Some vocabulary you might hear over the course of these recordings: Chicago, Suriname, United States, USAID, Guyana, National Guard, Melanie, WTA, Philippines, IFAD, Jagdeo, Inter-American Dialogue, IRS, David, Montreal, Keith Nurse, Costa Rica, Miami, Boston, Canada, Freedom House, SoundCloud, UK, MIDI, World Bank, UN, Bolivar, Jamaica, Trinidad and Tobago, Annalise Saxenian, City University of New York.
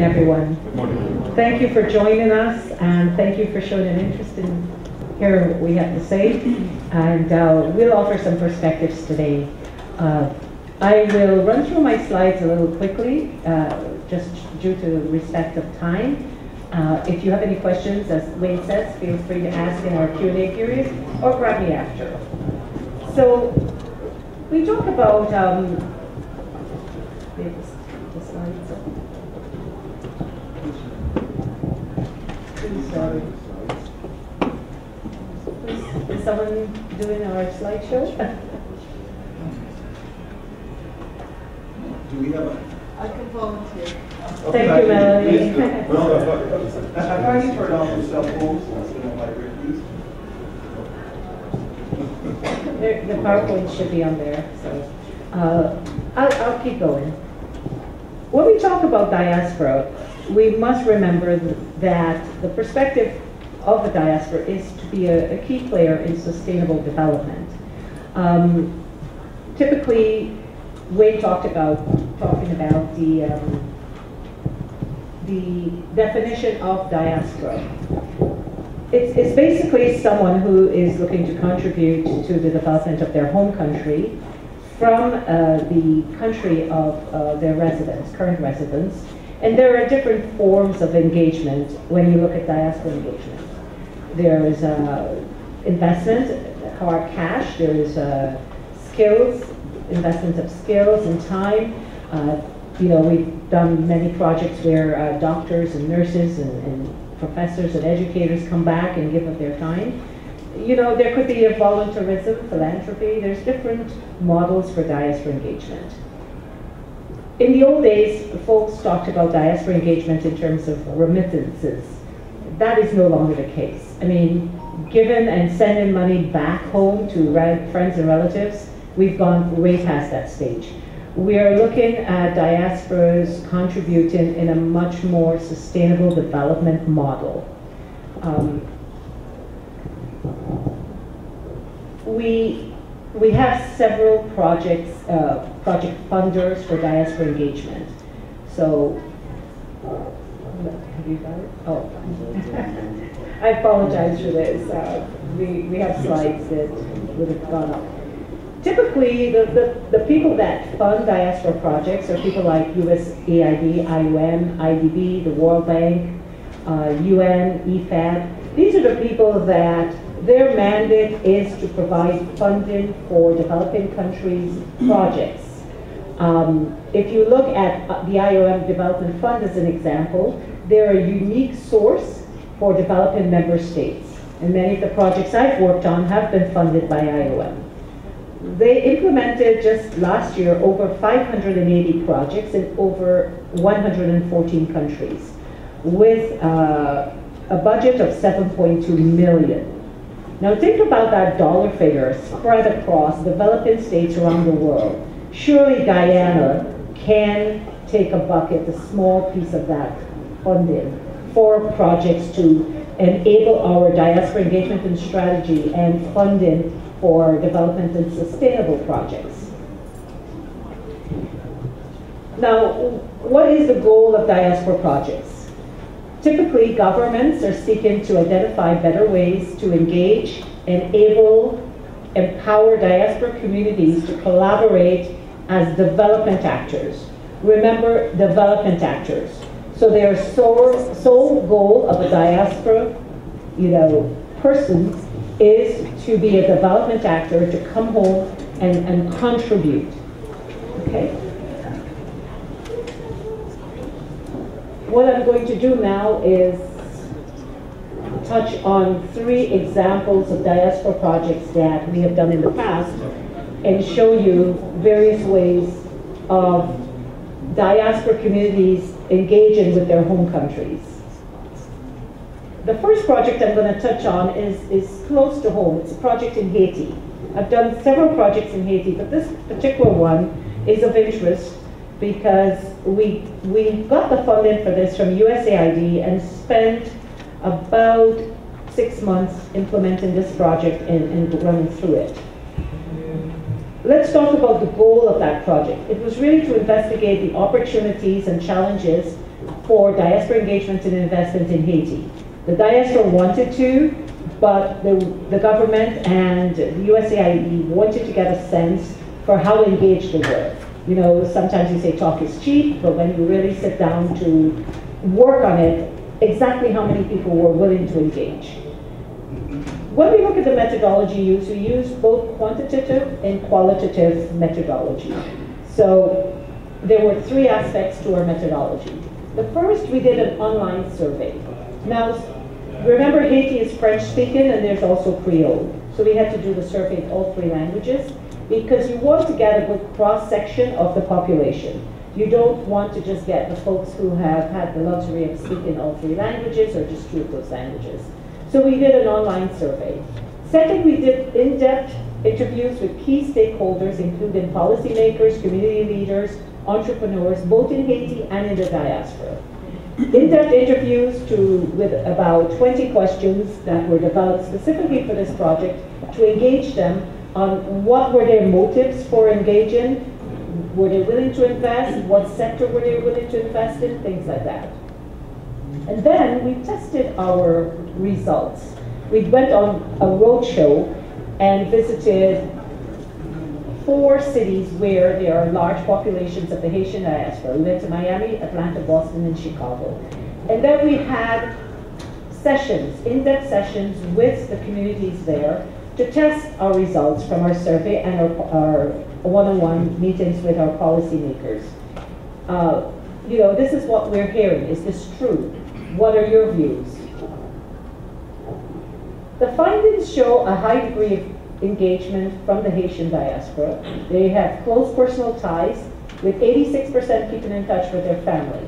Everyone. Good morning. Thank you for joining us, and thank you for showing an interest in hearing what we have to say. And we'll offer some perspectives today. I will run through my slides a little quickly, just due to respect of time. If you have any questions, as Wayne says, feel free to ask in our Q&A period, or grab me after. So we talk about sorry. Is someone doing our slideshow? Do we have a... I can volunteer. Okay. Thank you, Melanie. Can you turn off the cell phones in the library, please? The PowerPoint should be on there, so I'll keep going. When we talk about diaspora, we must remember that the perspective of the diaspora is to be a key player in sustainable development. Typically, Wayne talked about the definition of diaspora. It's basically someone who is looking to contribute to the development of their home country from the country of their residence, current residence. And there are different forms of engagement when you look at diaspora engagement. There is investment, hard cash. There is skills, investment of skills and time. You know, we've done many projects where doctors and nurses and professors and educators come back and give up their time. You know, there could be a volunteerism, philanthropy. There's different models for diaspora engagement. In the old days, folks talked about diaspora engagement in terms of remittances. That is no longer the case. I mean, giving and sending money back home to friends and relatives, we've gone way past that stage. We are looking at diasporas contributing in a much more sustainable development model. We have several projects, project funders for diaspora engagement. So, have you got it? Oh, I apologize for this. We have slides that would have gone up. Typically, the people that fund diaspora projects are people like USAID, IOM, IDB, the World Bank, UN, IFAD. These are the people that their mandate is to provide funding for developing countries' projects. If you look at the IOM Development Fund as an example, they're a unique source for developing member states. And many of the projects I've worked on have been funded by IOM. They implemented just last year over 580 projects in over 114 countries with a budget of $7.2 million. Now think about that dollar figure spread across developing states around the world. Surely Guyana can take a bucket, a small piece of that funding for projects to enable our diaspora engagement and strategy and funding for development and sustainable projects. Now, what is the goal of diaspora projects? Typically, governments are seeking to identify better ways to engage, enable, empower diaspora communities to collaborate as development actors. Remember, development actors. So their sole goal of a diaspora, you know, person is to be a development actor, to come home and contribute. Okay? What I'm going to do now is touch on three examples of diaspora projects that we have done in the past and show you various ways of diaspora communities engaging with their home countries. The first project I'm going to touch on is close to home. It's a project in Haiti. I've done several projects in Haiti, but this particular one is of interest because we got the funding for this from USAID and spent about 6 months implementing this project and running through it. Let's talk about the goal of that project. It was really to investigate the opportunities and challenges for diaspora engagement and investment in Haiti. The diaspora wanted to, but the government and the USAID wanted to get a sense for how engaged they were. You know, sometimes you say talk is cheap, but when you really sit down to work on it, exactly how many people were willing to engage. When we look at the methodology used, we use both quantitative and qualitative methodology. So there were three aspects to our methodology. The first, we did an online survey. Now, remember Haiti is French-speaking and there's also Creole. So we had to do the survey in all three languages because you want to get a good cross-section of the population. You don't want to just get the folks who have had the luxury of speaking all three languages or just two of those languages. So we did an online survey. Second, we did in-depth interviews with key stakeholders, including policymakers, community leaders, entrepreneurs, both in Haiti and in the diaspora. In-depth interviews with about 20 questions that were developed specifically for this project to engage them on what were their motives for engaging, were they willing to invest, what sector were they willing to invest in, things like that. And then we tested our results. We went on a roadshow and visited 4 cities where there are large populations of the Haitian diaspora. We went to Miami, Atlanta, Boston, and Chicago. And then we had sessions, in-depth sessions with the communities there to test our results from our survey and our one-on-one meetings with our policymakers. You know, this is what we're hearing. Is this true? What are your views? The findings show a high degree of engagement from the Haitian diaspora. They have close personal ties, with 86% keeping in touch with their family.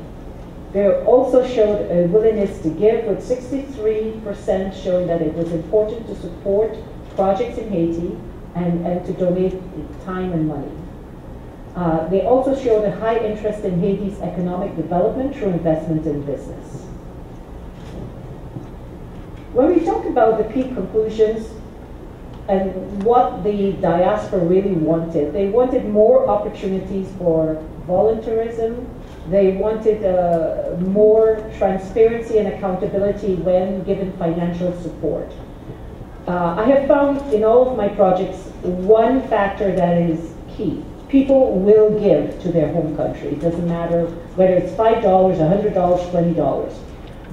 They also showed a willingness to give, with 63% showing that it was important to support projects in Haiti and to donate time and money. They also showed a high interest in Haiti's economic development through investment in business. When we talk about the key conclusions and what the diaspora really wanted, they wanted more opportunities for volunteerism. They wanted more transparency and accountability when given financial support. I have found in all of my projects one factor that is key. People will give to their home country. It doesn't matter whether it's $5, $100, $20.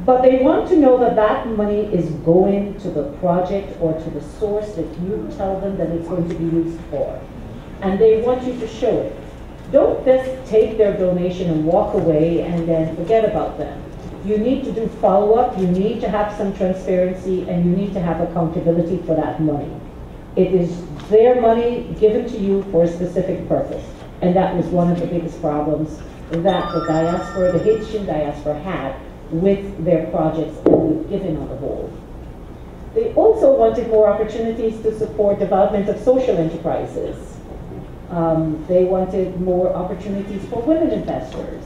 But they want to know that that money is going to the project or to the source that you tell them that it's going to be used for. And they want you to show it. Don't just take their donation and walk away and then forget about them. You need to do follow-up, you need to have some transparency, and you need to have accountability for that money. It is their money given to you for a specific purpose. And that was one of the biggest problems that the diaspora, the Haitian diaspora, had with their projects and with giving on the whole. They also wanted more opportunities to support development of social enterprises. They wanted more opportunities for women investors.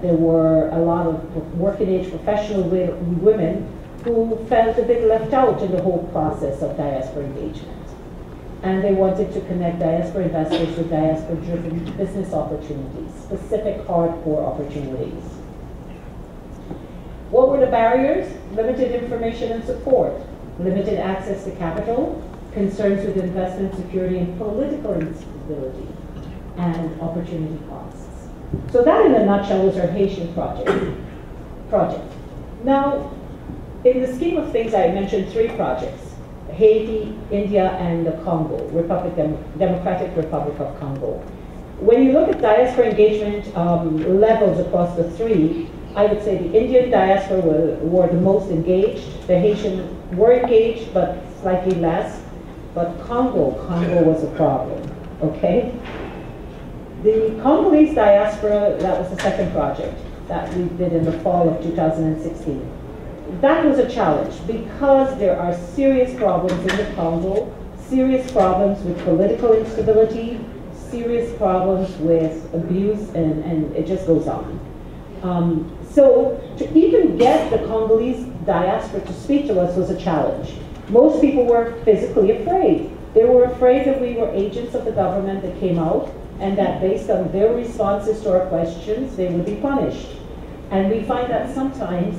There were a lot of working-age professional women who felt a bit left out in the whole process of diaspora engagement. And they wanted to connect diaspora investors with diaspora-driven business opportunities, specific hardcore opportunities. What were the barriers? Limited information and support, limited access to capital, concerns with investment security and political instability, and opportunity costs. So that, in a nutshell, was our Haitian project. Now, in the scheme of things, I mentioned 3 projects: Haiti, India, and the Congo, Democratic Republic of Congo. When you look at diaspora engagement levels across the 3, I would say the Indian diaspora were the most engaged. The Haitian were engaged, but slightly less. But Congo was a problem, okay? The Congolese diaspora, that was the second project that we did in the fall of 2016. That was a challenge because there are serious problems in the Congo, serious problems with political instability, serious problems with abuse, and it just goes on. So to even get the Congolese diaspora to speak to us was a challenge. Most people were physically afraid. They were afraid that we were agents of the government that came out and that based on their responses to our questions, they would be punished. And we find that sometimes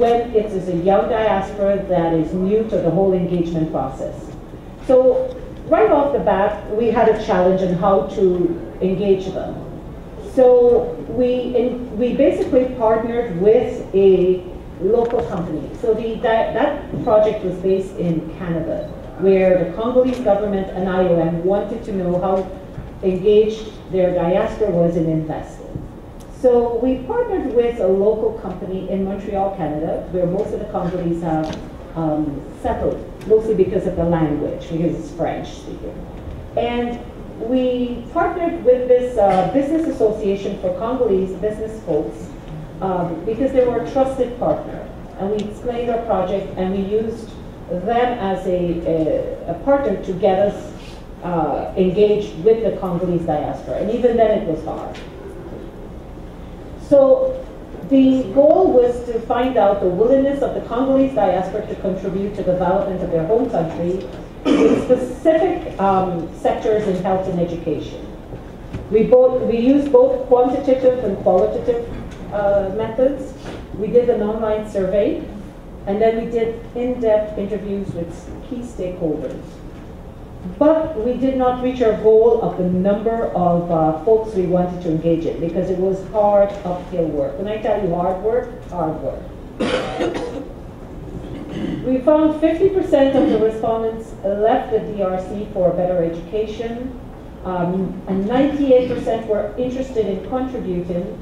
when it is a young diaspora that is new to the whole engagement process. So right off the bat, we had a challenge in how to engage them. So we basically partnered with a local company. So that project was based in Canada, where the Congolese government and IOM wanted to know how engaged their diaspora was in investing. So we partnered with a local company in Montreal, Canada, where most of the Congolese have settled, mostly because of the language, because it's French speaking. And we partnered with this business association for Congolese business folks because they were a trusted partner. And we explained our project, and we used them as a partner to get us engaged with the Congolese diaspora. And even then it was hard. So the goal was to find out the willingness of the Congolese diaspora to contribute to the development of their home country in specific sectors in health and education. We used both quantitative and qualitative methods. We did an online survey. And then we did in-depth interviews with key stakeholders. But we did not reach our goal of the number of folks we wanted to engage in, because it was hard uphill work. When I tell you hard work, hard work. We found 50% of the respondents left the DRC for better education, and 98% were interested in contributing,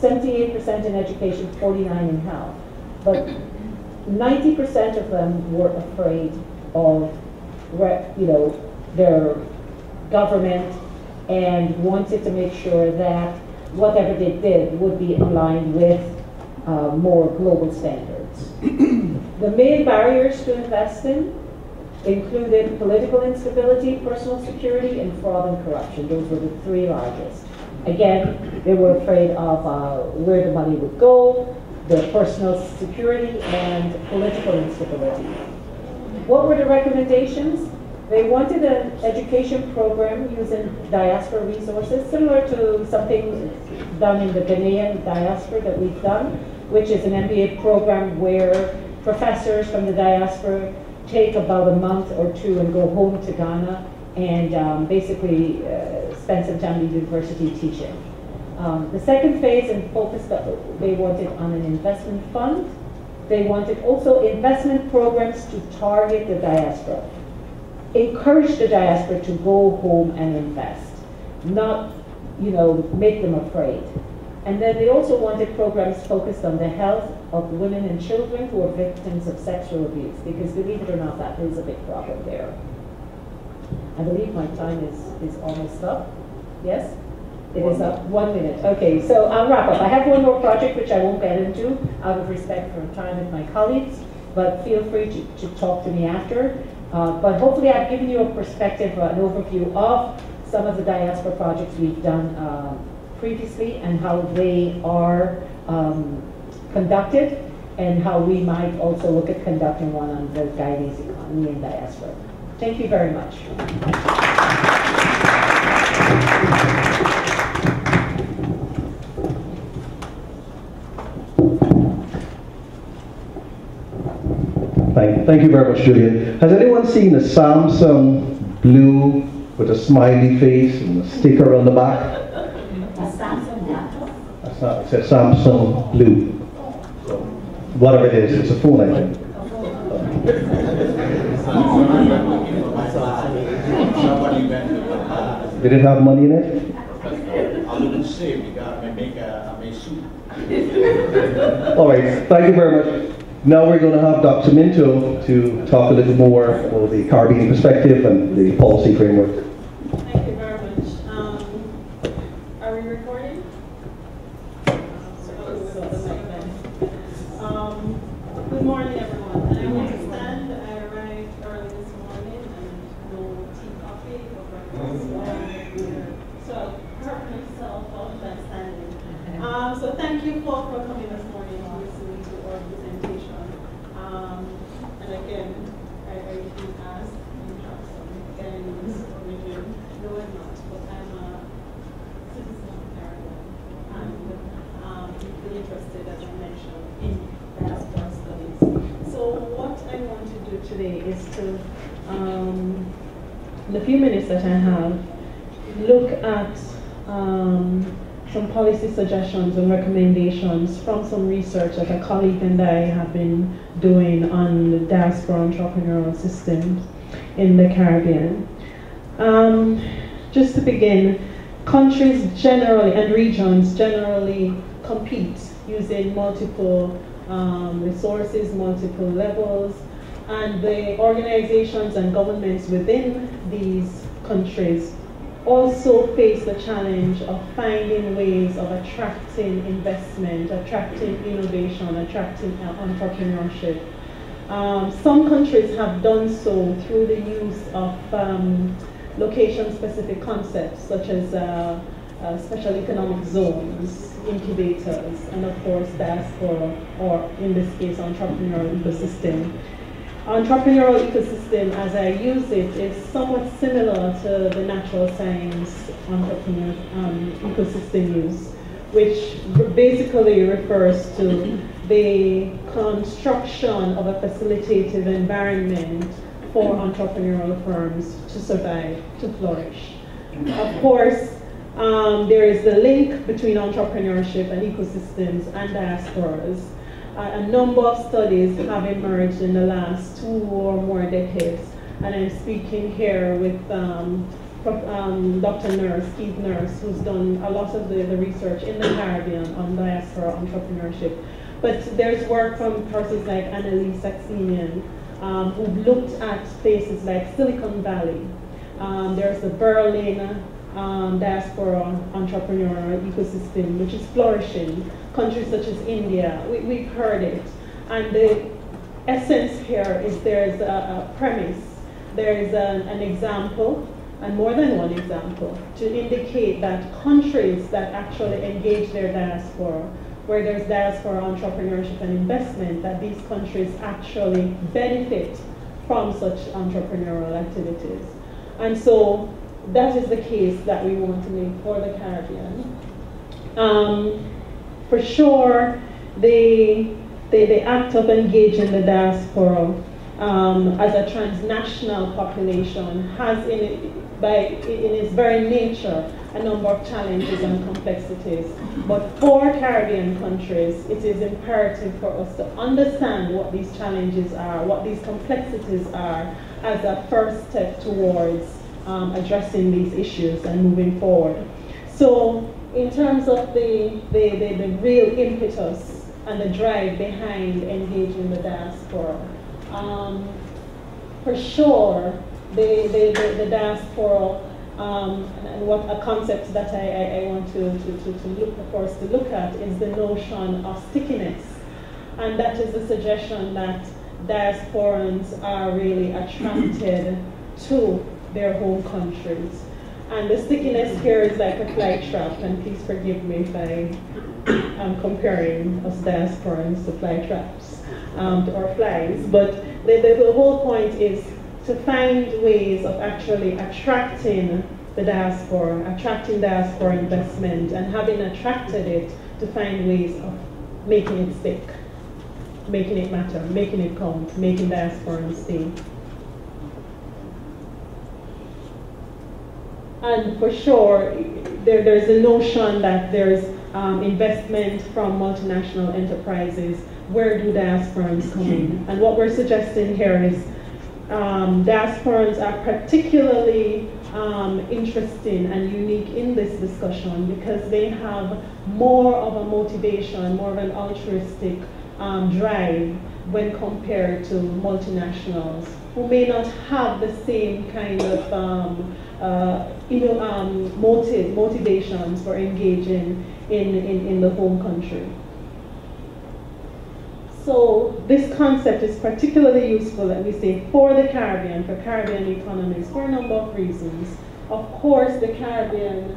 78% in education, 49% in health. But 90% of them were afraid of, you know, their government, and wanted to make sure that whatever they did would be aligned with more global standards. The main barriers to investing included political instability, personal security, and fraud and corruption. Those were the three largest. Again, they were afraid of where the money would go, their personal security, and political instability. What were the recommendations? They wanted an education program using diaspora resources, similar to something done in the Ghanaian diaspora that we've done, which is an MBA program where professors from the diaspora take about a month or two and go home to Ghana and basically spend some time in university teaching. The second phase and focus that they wanted on an investment fund. They wanted also investment programs to target the diaspora. Encourage the diaspora to go home and invest, not, you know, make them afraid. And then they also wanted programs focused on the health of women and children who are victims of sexual abuse, because believe it or not, that is a big problem there. I believe my time is almost up. Yes? It is up. 1 minute. Okay, so I'll wrap up. I have one more project which I won't get into out of respect for time with my colleagues, but feel free to talk to me after. But hopefully I've given you a perspective, an overview of some of the diaspora projects we've done previously, and how they are conducted, and how we might also look at conducting one on the Guyanese economy and diaspora. Thank you very much. Thank you very much, Juliet. Has anyone seen a Samsung blue with a smiley face and a sticker on the back? A Samsung laptop? That's not, it says Samsung blue. Whatever it is, it's a phone, I think. Did it have money in it? All right, thank you very much. Now we're going to have Dr. Minto to talk a little more about the Caribbean perspective and the policy framework. Thank you very much. Are we recording? Good morning, everyone. I understand I arrived early this morning and no tea, coffee, or breakfast. So I'll hurt myself all that standing. So thank you all for coming this morning to listen to our presentation. And again, I can ask you have some guidance or maybe no I'm not, but I'm a citizen of Ireland and I'm really interested Constitution in diaspora studies. So what I want to do today is to, in the few minutes that I have, look at some policy suggestions and recommendations from some research that a colleague and I have been doing on the diaspora entrepreneurial systems in the Caribbean. Just to begin, countries generally and regions generally compete using multiple resources, multiple levels, and the organizations and governments within these countries also face the challenge of finding ways of attracting investment, attracting innovation, attracting entrepreneurship. Some countries have done so through the use of location-specific concepts such as special economic zones, incubators, and of course diaspora, or in this case entrepreneurial ecosystem. Entrepreneurial ecosystem, as I use it, is somewhat similar to the natural science entrepreneur ecosystem use, which basically refers to the construction of a facilitative environment for entrepreneurial firms to survive, to flourish. Of course, there is the link between entrepreneurship and ecosystems and diasporas. A number of studies have emerged in the last 2 or more decades, and I'm speaking here with Dr. Nurse, Keith Nurse, who's done a lot of the research in the Caribbean on diaspora entrepreneurship. But there's work from persons like Annalise Saxenian, who've looked at places like Silicon Valley. There's the Berlin diaspora entrepreneurial ecosystem, which is flourishing. Countries such as India, we've heard it. And the essence here is there's a premise, there is an example, and more than one example, to indicate that countries that actually engage their diaspora, where there's diaspora entrepreneurship and investment, that these countries actually benefit from such entrepreneurial activities. And so that is the case that we want to make for the Caribbean. For sure, the act of engaging the diaspora as a transnational population has in its very nature a number of challenges and complexities. But for Caribbean countries, it is imperative for us to understand what these challenges are, what these complexities are, as a first step towards addressing these issues and moving forward. So in terms of the real impetus and the drive behind engaging the diaspora, for sure the diaspora and what a concept that I want to look for us to look at is the notion of stickiness, and that is the suggestion that diasporans are really attracted to their home countries. And the stickiness here is like a flight trap, and please forgive me if I am comparing us diasporans to flight traps or flies, but the whole point is to find ways of actually attracting the diaspora, attracting diaspora investment, and having attracted it, to find ways of making it stick, making it matter, making it count, making diasporans stay. And for sure, there's a notion that there's investment from multinational enterprises. Where do diasporans come in? And what we're suggesting here is diasporans are particularly interesting and unique in this discussion because they have more of a motivation, more of an altruistic drive when compared to multinationals, who may not have the same kind of motivations for engaging in the home country. So this concept is particularly useful, that we say, for the Caribbean, for Caribbean economies, for a number of reasons. Of course, the Caribbean,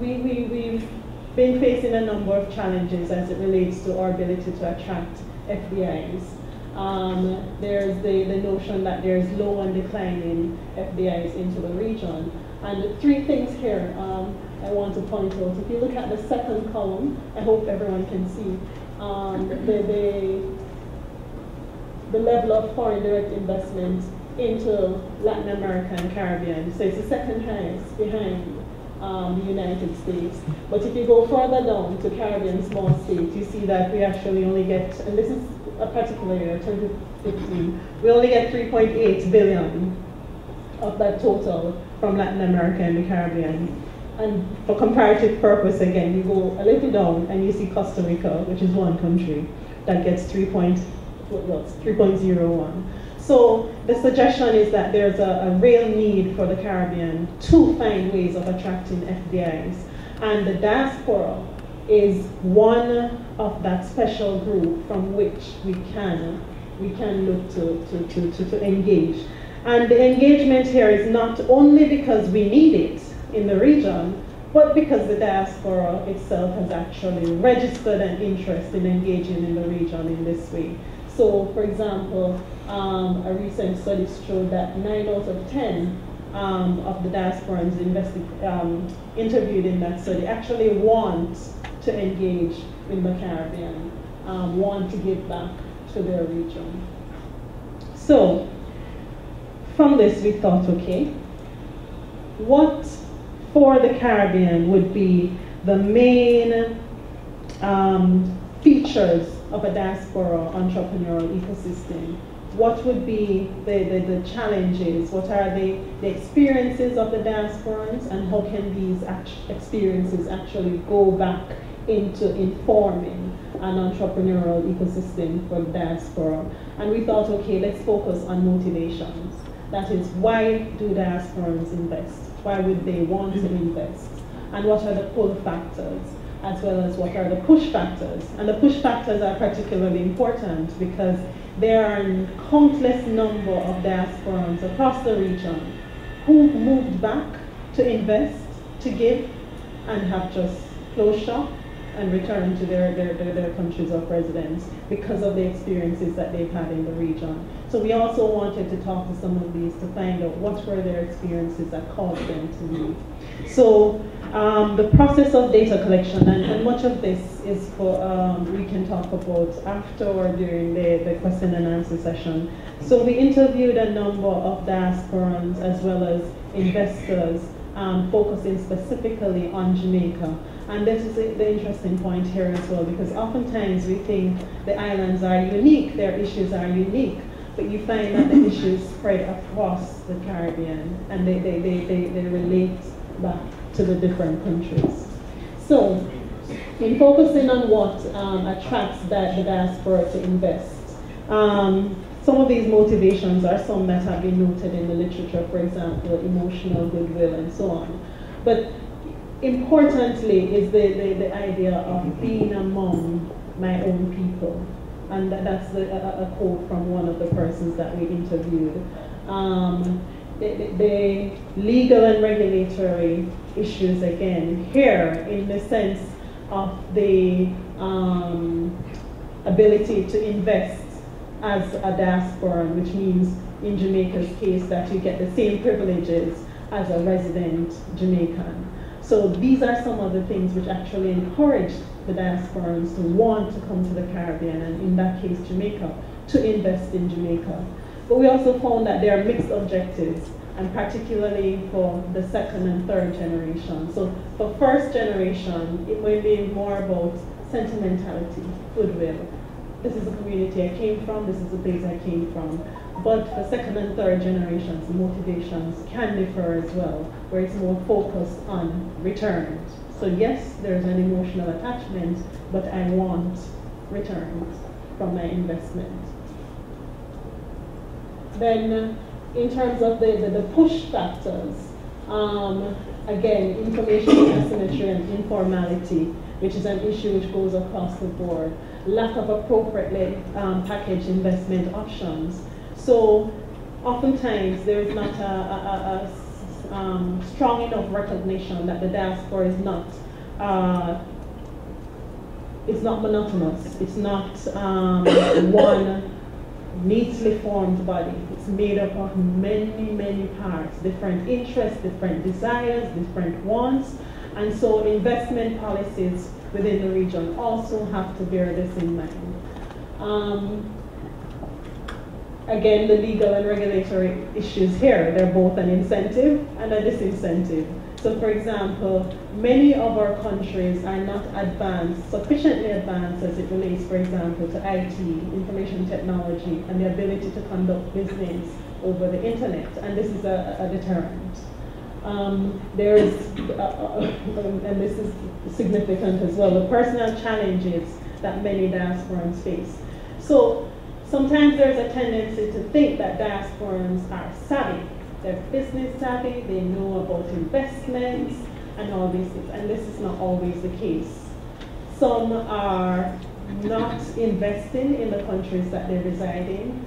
we've been facing a number of challenges as it relates to our ability to attract FDIs. There's the notion that there's low and declining FDIs into the region. And three things here I want to point out. If you look at the second column, I hope everyone can see, the level of foreign direct investment into Latin America and Caribbean. So it's the second highest behind the United States. But if you go further down to Caribbean small states, you see that we actually only get, and this is a particular year, 2015, we only get 3.8 billion of that total from Latin America and the Caribbean. And for comparative purpose, again, you go a little down and you see Costa Rica, which is one country, that gets 3.01. So the suggestion is that there's a real need for the Caribbean to find ways of attracting FDIs. And the diaspora is one of that special group from which we can look to engage. And the engagement here is not only because we need it in the region, but because the diaspora itself has actually registered an interest in engaging in the region in this way. So, for example, a recent study showed that 9 out of 10 of the diasporans interviewed in that study actually want to engage in the Caribbean, want to give back to their region. So, from this we thought, okay, what for the Caribbean would be the main features of a diaspora entrepreneurial ecosystem? What would be the challenges? What are the experiences of the diasporans, and how can these experiences actually go back into informing an entrepreneurial ecosystem for the diaspora? And we thought, okay, let's focus on motivations. That is, why do diasporans invest? Why would they want to invest? And what are the pull factors, as well as what are the push factors? And the push factors are particularly important because there are a countless number of diasporans across the region who moved back to invest, to give, and have just closed shop and returned to their countries of residence because of the experiences that they've had in the region. So we also wanted to talk to some of these to find out what were their experiences that caused them to leave. So the process of data collection, and much of this is for, we can talk about after or during the question and answer session. So we interviewed a number of diasporans as well as investors, focusing specifically on Jamaica. And this is the interesting point here as well, because oftentimes we think the islands are unique, their issues are unique, but you find that the issues spread across the Caribbean and they relate back to the different countries. So, in focusing on what attracts the diaspora to invest, some of these motivations are some that have been noted in the literature, for example, emotional goodwill and so on. But importantly is the idea of being among my own people. And that's a quote from one of the persons that we interviewed. The legal and regulatory issues, again, here in the sense of the ability to invest as a diasporan, which means in Jamaica's case that you get the same privileges as a resident Jamaican. So these are some of the things which actually encouraged the diasporans to want to come to the Caribbean, and in that case Jamaica, to invest in Jamaica. But we also found that there are mixed objectives, and particularly for the second and third generation. So for first generation, it may be more about sentimentality, goodwill. This is the community I came from, this is the place I came from. But for second and third generations, motivations can differ as well, where it's more focused on returns. So yes, there's an emotional attachment, but I want returns from my investment. Then in terms of the push factors, again, information asymmetry and informality, which is an issue which goes across the board. Lack of appropriately packaged investment options. So oftentimes there is not a strong enough recognition that the diaspora is not monotonous. It's not one neatly formed body. It's made up of many, many parts, different interests, different desires, different wants, And so investment policies within the region also have to bear this in mind. Again, the legal and regulatory issues here, they're both an incentive and a disincentive. So for example, many of our countries are not advanced, sufficiently advanced as it relates, for example, to IT, information technology, and the ability to conduct business over the internet, and this is a deterrent. And this is significant as well, the personal challenges that many diasporans face. So sometimes there's a tendency to think that diasporans are savvy. They're business savvy, they know about investments and all these things, and this is not always the case. Some are not investing in the countries that they reside in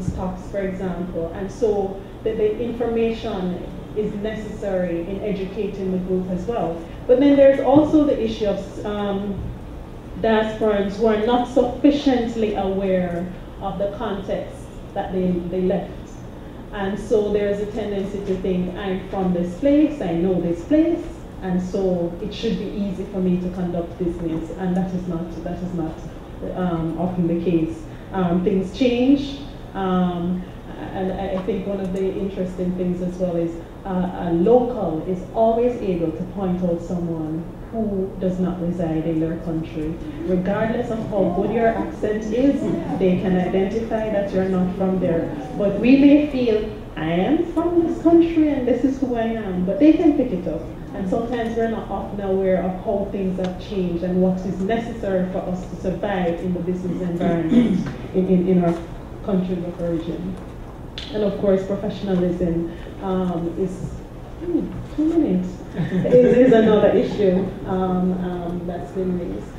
stocks, for example, and so the information is necessary in educating the group as well. But then there's also the issue of diasporans who are not sufficiently aware of the context that they left. And so there's a tendency to think, I'm from this place, I know this place, and so it should be easy for me to conduct business, and that is not often the case. Things change, and I think one of the interesting things as well is a local is always able to point out someone who does not reside in their country. Regardless of how good your accent is, they can identify that you're not from there. But we may feel, I am from this country and this is who I am, but they can pick it up. And sometimes we're not often aware of how things have changed and what is necessary for us to survive in the business environment in our country of origin. And of course, professionalism is another issue that's been raised.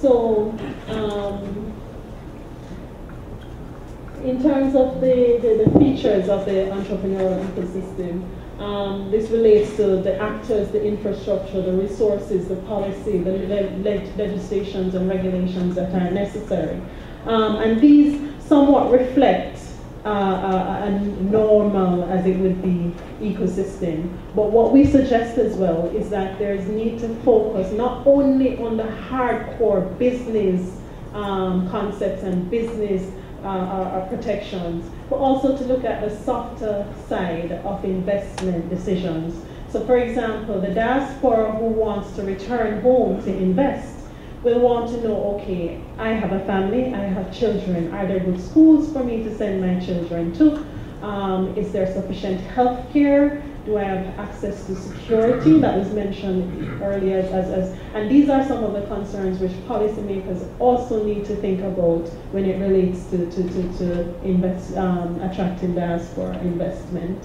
So, in terms of the features of the entrepreneurial ecosystem, this relates to the actors, the infrastructure, the resources, the policy, the legislations and regulations that are necessary. And these somewhat reflect a normal, as it would be, ecosystem. But what we suggest as well is that there's need to focus not only on the hardcore business concepts and business protections, but also to look at the softer side of investment decisions. So for example, the diaspora who wants to return home to invest will want to know, okay, I have a family, I have children. Are there good schools for me to send my children to? Is there sufficient health care? Do I have access to security? That was mentioned earlier. And these are some of the concerns which policymakers also need to think about when it relates to invest, attracting diaspora investment.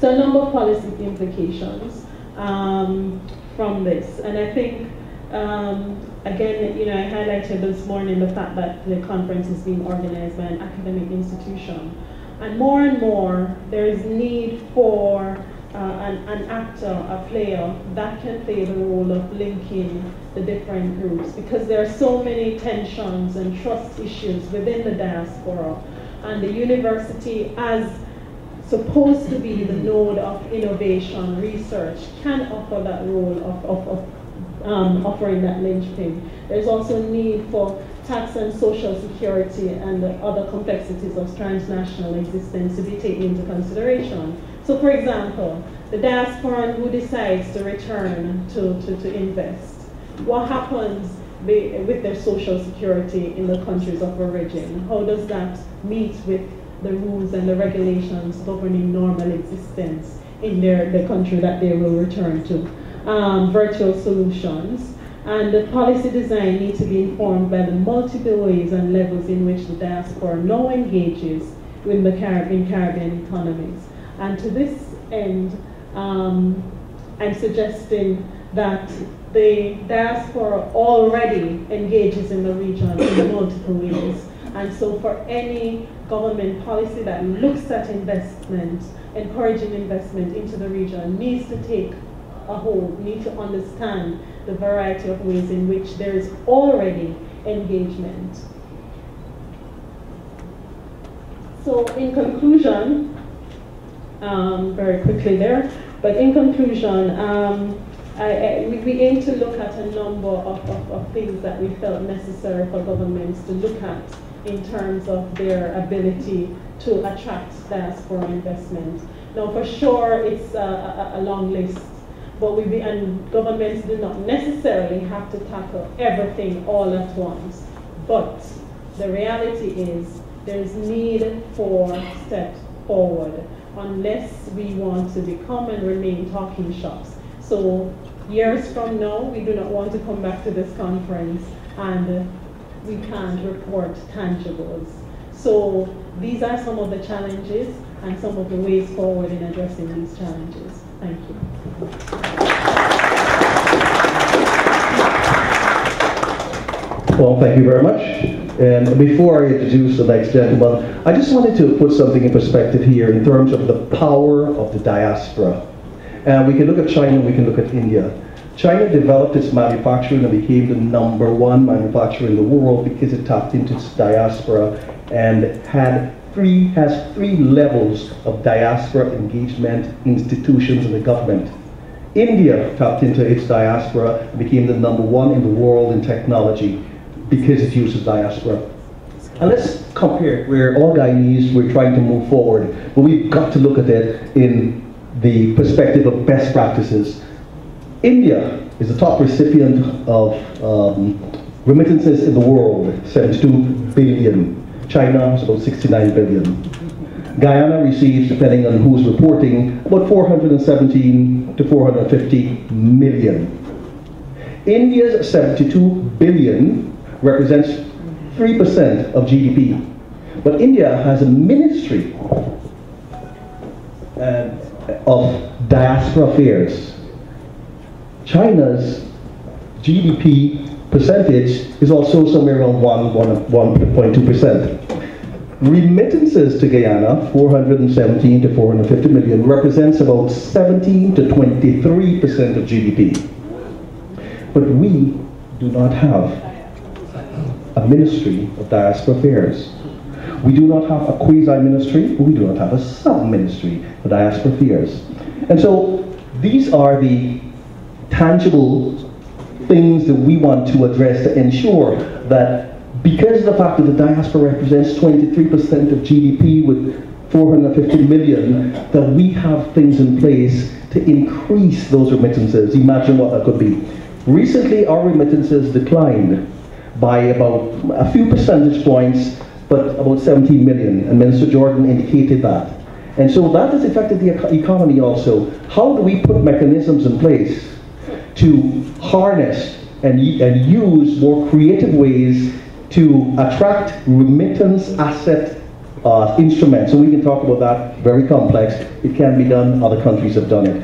So a number of policy implications from this. And I think, again, you know, I highlighted this morning the fact that the conference is being organized by an academic institution. And more, there is need for an actor, a player, that can play the role of linking the different groups, because there are so many tensions and trust issues within the diaspora. And the university, as supposed to be the node of innovation, research, can offer that role of offering that linchpin. There's also need for tax and social security and the other complexities of transnational existence to be taken into consideration. So for example, the diasporan who decides to return to invest, what happens with their social security in the countries of origin? How does that meet with the rules and the regulations governing normal existence in the country that they will return to? Virtual solutions, and the policy design needs to be informed by the multiple ways and levels in which the diaspora now engages with the Caribbean economies. And to this end, I'm suggesting that the diaspora already engages in the region in multiple ways. And so for any government policy that looks at investment, encouraging investment into the region needs to take a whole, need to understand the variety of ways in which there is already engagement. So in conclusion, very quickly there, But in conclusion, we aim to look at a number of things that we felt necessary for governments to look at in terms of their ability to attract diaspora investment. Now, for sure, it's a long list, but and governments do not necessarily have to tackle everything all at once. But the reality is there is need for steps forward, unless we want to become and remain talking shops. So years from now, we do not want to come back to this conference and we can't report tangibles. So these are some of the challenges and some of the ways forward in addressing these challenges. Thank you. Well, thank you very much. And before I introduce the next gentleman, I just wanted to put something in perspective here in terms of the power of the diaspora. And we can look at China, we can look at India. China developed its manufacturing and became the #1 manufacturer in the world because it tapped into its diaspora and has three levels of diaspora engagement, institutions, and the government. India tapped into its diaspora and became the #1 in the world in technology because it uses diaspora. And let's compare it. We're all Guyanese, we're trying to move forward, but we've got to look at it in the perspective of best practices. India is the top recipient of remittances in the world, 72 billion. China is about 69 billion. Guyana receives, depending on who's reporting, about 417 to 450 million. India's 72 billion represents 3% of GDP. But India has a ministry of diaspora affairs. China's GDP percentage is also somewhere around 1.2%. Remittances to Guyana, 417 to 450 million, represents about 17 to 23% of GDP. But we do not have a ministry of diaspora affairs. We do not have a quasi-ministry, we do not have a sub-ministry for diaspora affairs. And so these are the tangible things that we want to address to ensure that, because of the fact that the diaspora represents 23% of GDP with 450 million, that we have things in place to increase those remittances. Imagine what that could be. Recently, our remittances declined by about a few percentage points, but about 17 million, and Minister Jordan indicated that. And so that has affected the economy also. How do we put mechanisms in place to harness and use more creative ways to attract remittance asset instruments? So we can talk about that, very complex. It can be done, other countries have done it.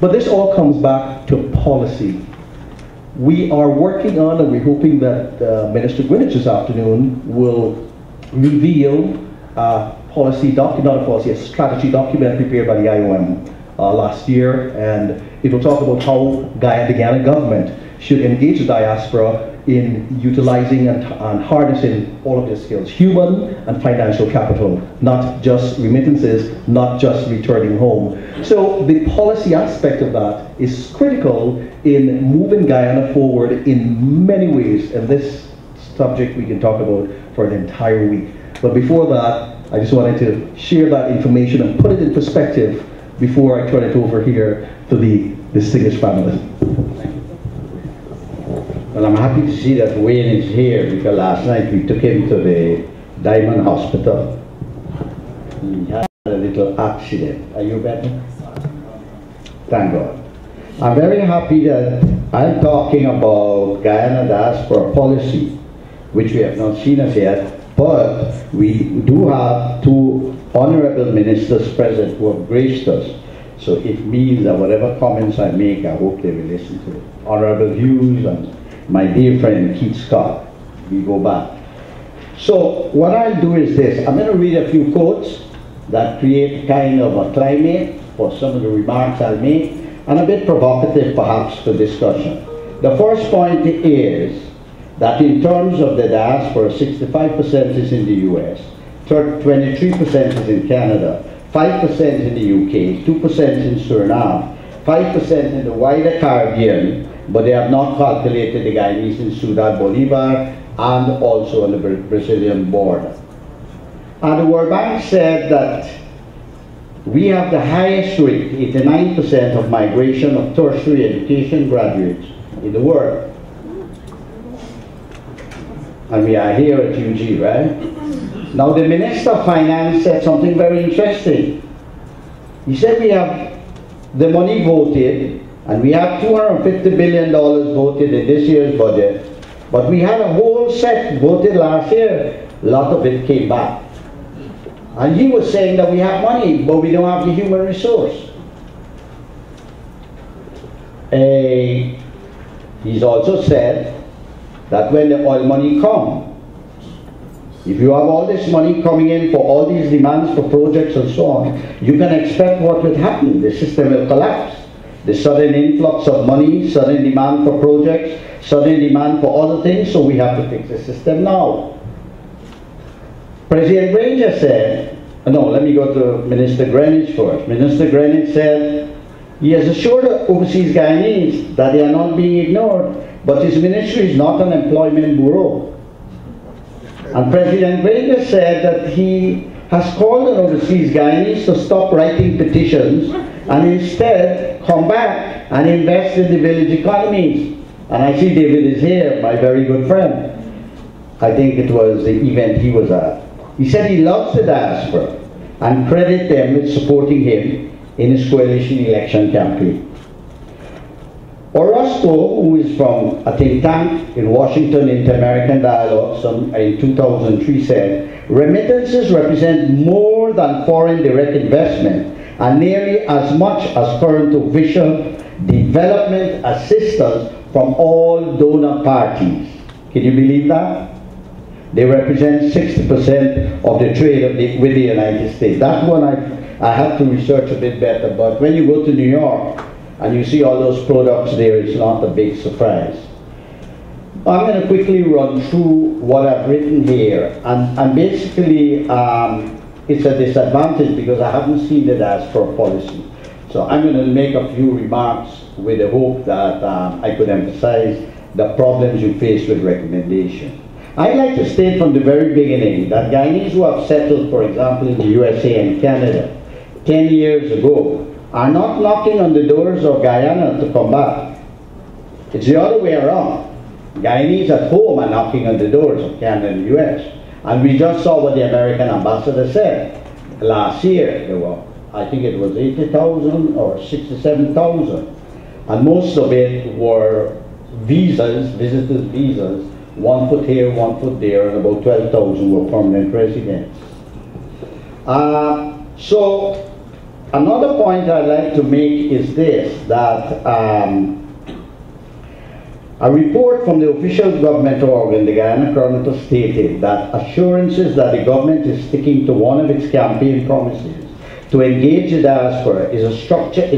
But this all comes back to policy. We are working on, and we're hoping that Minister Greenidge this afternoon will reveal a policy document, not a policy, a strategy document prepared by the IOM last year, and it will talk about how the Guyana government should engage the diaspora in utilizing and harnessing all of their skills, human and financial capital, not just remittances, not just returning home. So the policy aspect of that is critical in moving Guyana forward in many ways, and this subject we can talk about for an entire week. But before that, I just wanted to share that information and put it in perspective before I turn it over here to the distinguished panelists. Well, I'm happy to see that Wayne is here, because last night we took him to the Diamond Hospital. He had a little accident. Are you better? Thank God. I'm very happy that I'm talking about Guyana diaspora policy, which we have not seen as yet, but we do have two honorable ministers present who have graced us. So it means that whatever comments I make, I hope they will listen to it. Honorable Hughes and my dear friend Keith Scott, we go back. So what I'll do is this. I'm going to read a few quotes that create kind of a climate for some of the remarks I'll make, and a bit provocative perhaps for discussion. The first point is that in terms of the diaspora, 65% is in the US, 23% is in Canada, 5% in the UK, 2% in Suriname, 5% in the wider Caribbean, but they have not calculated the Guyanese in Ciudad Bolivar and also on the Brazilian border. And the World Bank said that we have the highest rate, 89% of migration of tertiary education graduates in the world. And we are here at UG, right? Now the Minister of Finance said something very interesting. He said we have the money voted, and we have $250 billion voted in this year's budget, but we had a whole set voted last year. A lot of it came back. And he was saying that we have money, but we don't have the human resource. He's also said that when the oil money comes, if you have all this money coming in for all these demands for projects and so on, you can expect what would happen. The system will collapse. The sudden influx of money, sudden demand for projects, sudden demand for other things, so we have to fix the system now. President Granger said, no, let me go to Minister Greenidge first. Minister Greenidge said he has assured overseas Guyanese that they are not being ignored, but his ministry is not an employment bureau. And President Granger said that he has called on overseas Guyanese to stop writing petitions and instead come back and invest in the village economies. And I see David is here, my very good friend. I think it was the event he was at. He said he loves the diaspora and credit them with supporting him in his coalition election campaign. Orozco, who is from a think tank in Washington, Inter-American Dialogue, in 2003 said, remittances represent more than foreign direct investment and nearly as much as current official development assistance from all donor parties. Can you believe that? They represent 60% of the trade with the United States. That one I have to research a bit better, but when you go to New York, and you see all those products there, it's not a big surprise. I'm going to quickly run through what I've written here. And basically, it's a disadvantage because I haven't seen the diaspora policy. So I'm going to make a few remarks with the hope that I could emphasize the problems you face with recommendation. I like to state from the very beginning that Guyanese who have settled, for example, in the USA and Canada 10 years ago, are not knocking on the doors of Guyana to come back. It's the other way around. Guyanese at home are knocking on the doors of Canada and the US. And we just saw what the American ambassador said. Last year, there were, I think it was 80,000 or 67,000. And most of it were visas, visitors' visas, 1 foot here, 1 foot there, and about 12,000 were permanent residents. So, another point I'd like to make is this, that a report from the official government organ, the Guyana Chronicle, stated that assurances that the government is sticking to one of its campaign promises to engage the diaspora in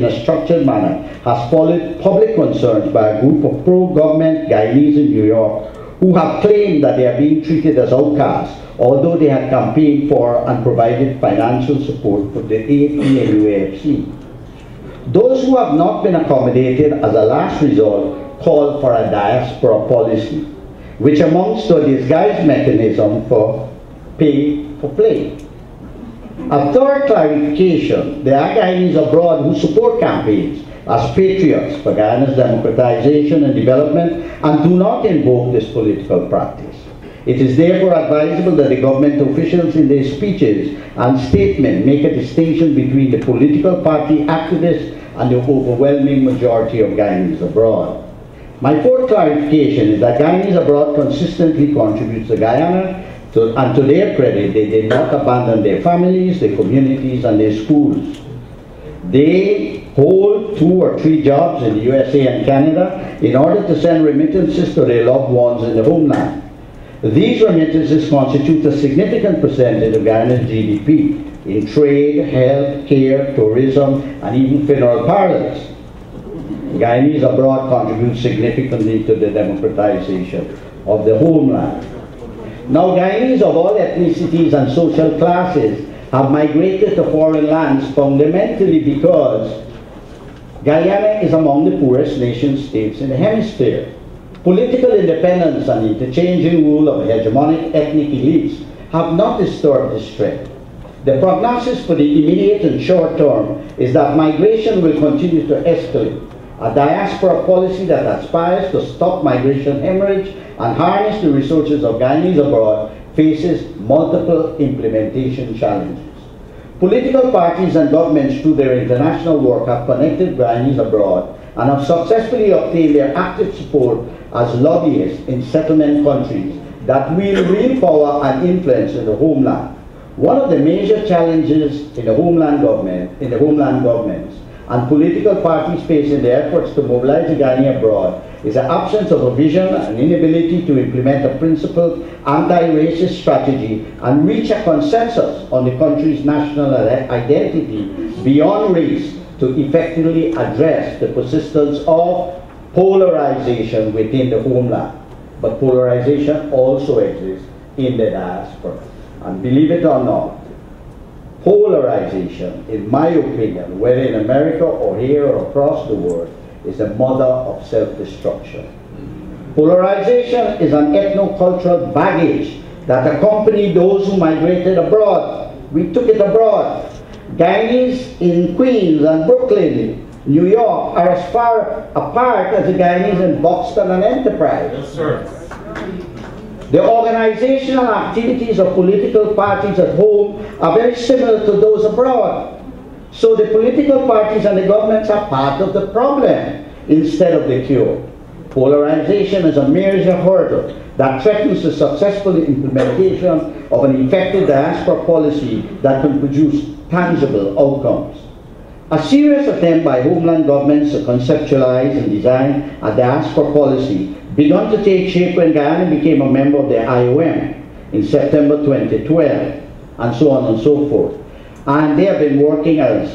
a structured manner has followed public concerns by a group of pro-government Guyanese in New York who have claimed that they are being treated as outcasts, although they had campaigned for and provided financial support for the APAUAFC. Those who have not been accommodated as a last resort call for a diaspora policy, which amongst the disguised mechanism for pay for play. A third clarification, there are Guyanese abroad who support campaigns as patriots for Guyana's democratization and development and do not invoke this political practice. It is therefore advisable that the government officials in their speeches and statements make a distinction between the political party activists and the overwhelming majority of Guyanese abroad. My fourth clarification is that Guyanese abroad consistently contributes to Guyana, and to their credit, they did not abandon their families, their communities, and their schools. They hold 2 or 3 jobs in the USA and Canada in order to send remittances to their loved ones in the homeland. These remittances constitute a significant percentage of Guyana's GDP in trade, health, care, tourism, and even funeral parlors. Guyanese abroad contribute significantly to the democratization of the homeland. Now, Guyanese of all ethnicities and social classes have migrated to foreign lands fundamentally because Guyana is among the poorest nation states in the hemisphere. Political independence and interchanging rule of hegemonic ethnic elites have not disturbed this trend. The prognosis for the immediate and short term is that migration will continue to escalate. A diaspora policy that aspires to stop migration hemorrhage and harness the resources of Guyanese abroad faces multiple implementation challenges. Political parties and governments through their international work have connected Guyanese abroad and have successfully obtained their active support as lobbyists in settlement countries that wield real power and influence in the homeland. One of the major challenges in the homeland governments and political parties face in their efforts to mobilize the Ghanaian abroad is the absence of a vision and inability to implement a principled anti-racist strategy and reach a consensus on the country's national identity beyond race to effectively address the persistence of polarization within the homeland. But polarization also exists in the diaspora. And believe it or not, polarization, in my opinion, whether in America or here or across the world, is the mother of self-destruction. Polarization is an ethno-cultural baggage that accompanied those who migrated abroad. We took it abroad. Guyanese in Queens and Brooklyn, New York, are as far apart as the Guyanese in Boston and Enterprise. Yes, sir. The organizational activities of political parties at home are very similar to those abroad. So the political parties and the governments are part of the problem instead of the cure. Polarization is a major hurdle that threatens the successful implementation of an effective diaspora policy that can produce tangible outcomes. A serious attempt by homeland governments to conceptualize and design a diaspora policy began to take shape when Guyana became a member of the IOM in September 2012, and so on and so forth. And they have been working, as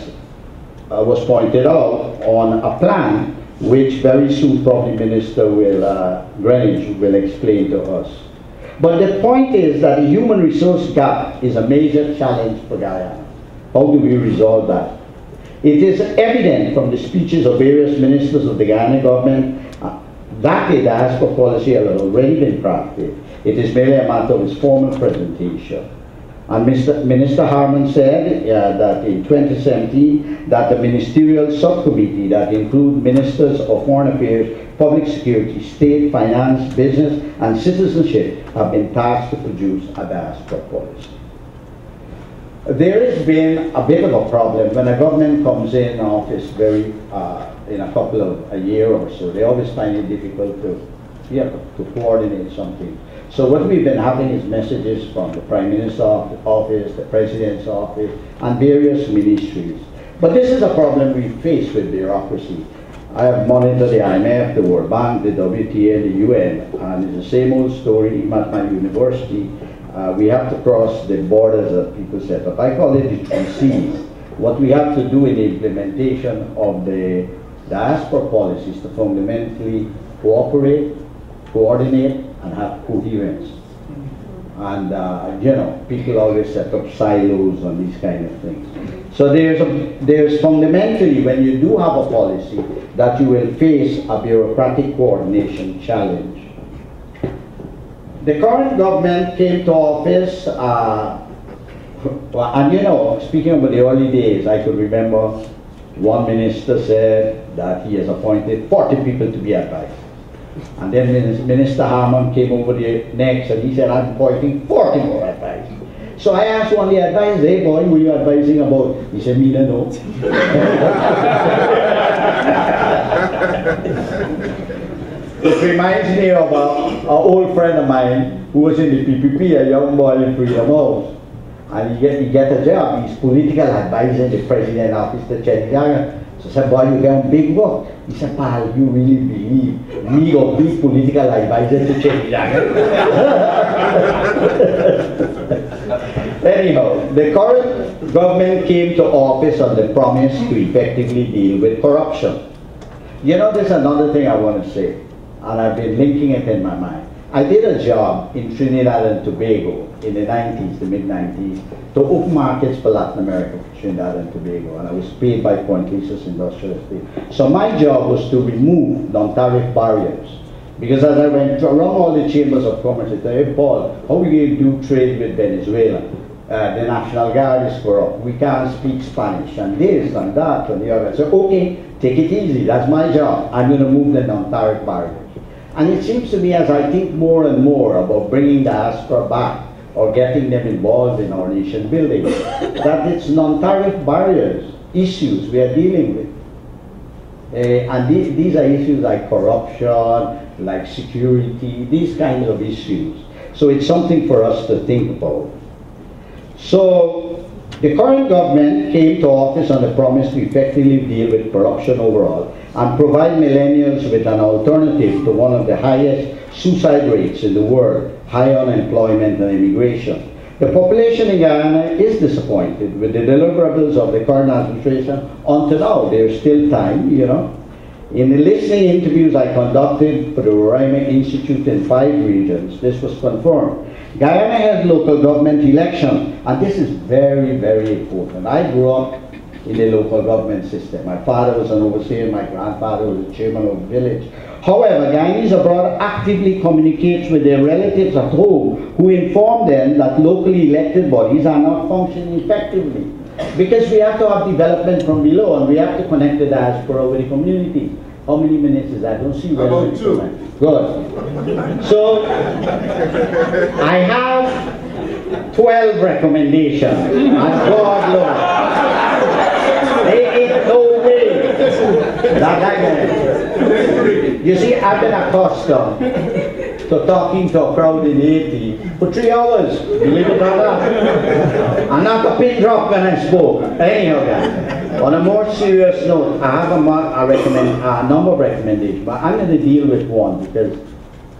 was pointed out, on a plan which very soon probably Minister Greenidge will explain to us. But the point is that the human resource gap is a major challenge for Guyana. How do we resolve that? It is evident from the speeches of various ministers of the Guyana government that the diaspora policy has already been crafted. It is merely a matter of its formal presentation. And Minister Harmon said that in 2017 that the ministerial subcommittee that includes ministers of foreign affairs, public security, state, finance, business, and citizenship have been tasked to produce a diaspora policy. There has been a bit of a problem when a government comes in office in a couple of a year or so. They always find it difficult to coordinate something. So what we've been having is messages from the Prime Minister's office, the President's office, and various ministries. But this is a problem we face with bureaucracy. I have monitored the IMF, the World Bank, the WTA, the UN, and it's the same old story. Even at my university, we have to cross the borders that people set up. I call it the three C's. What we have to do in the implementation of the diaspora policies to fundamentally cooperate, coordinate, and have coherence. And people always set up silos on these kind of things. So there's fundamentally, when you do have a policy, that you will face a bureaucratic coordination challenge. The current government came to office, and speaking about the early days, I could remember one minister said that he has appointed 40 people to be advisors. And then Minister Harmon came over the next and he said, I'm appointing 40 more advisors. So I asked one of the advisors, hey boy, who are you advising about? He said, me no. It reminds me of an old friend of mine who was in the PPP, a young boy in Freedom House. And he get a job. He's political advisor in the President's office to China. So I said, boy, you get a big work. He said, pal, you really believe me or big political advisor to China? Anyhow, the current government came to office on the promise to effectively deal with corruption. There's another thing I want to say, and I've been linking it in my mind. I did a job in Trinidad and Tobago in the 90s, the mid-90s, to open markets for Latin America, for Trinidad and Tobago, and I was paid by Point Leases Industrial Estate. So my job was to remove non-tariff barriers, because as I went around all the chambers of commerce, I said, hey Paul, how are we going to do trade with Venezuela? The National Guard is corrupt, we can't speak Spanish, and this and that and the other. So okay, take it easy, that's my job, I'm going to move the non-tariff barriers. And it seems to me, as I think more and more about bringing diaspora back or getting them involved in our nation building, that it's non-tariff barriers, issues we are dealing with. And these are issues like corruption, like security, these kinds of issues. So it's something for us to think about. So the current government came to office on the promise to effectively deal with corruption overall and provide millennials with an alternative to one of the highest suicide rates in the world, high unemployment and immigration. The population in Guyana is disappointed with the deliverables of the current administration. Until now, there's still time, you know. In the listening interviews I conducted for the Roraima Institute in 5 regions, this was confirmed. Guyana has local government elections, and this is very, very important. I grew up in the local government system. My father was an overseer, my grandfather was a chairman of a village. However, Guyanese abroad actively communicates with their relatives at home who inform them that locally elected bodies are not functioning effectively. Because we have to have development from below, and we have to connect the diaspora with the community. How many minutes is that? I don't see where about 2. Good. So, I have 12 recommendations. As God knows, there ain't no way that I can. You see, I've been accustomed to talking to a crowd in Haiti for 3 hours, believe it or not. And not a pin drop when I spoke. Anyhow, guys. On a more serious note, I have a number of recommendations, but I'm going to deal with one because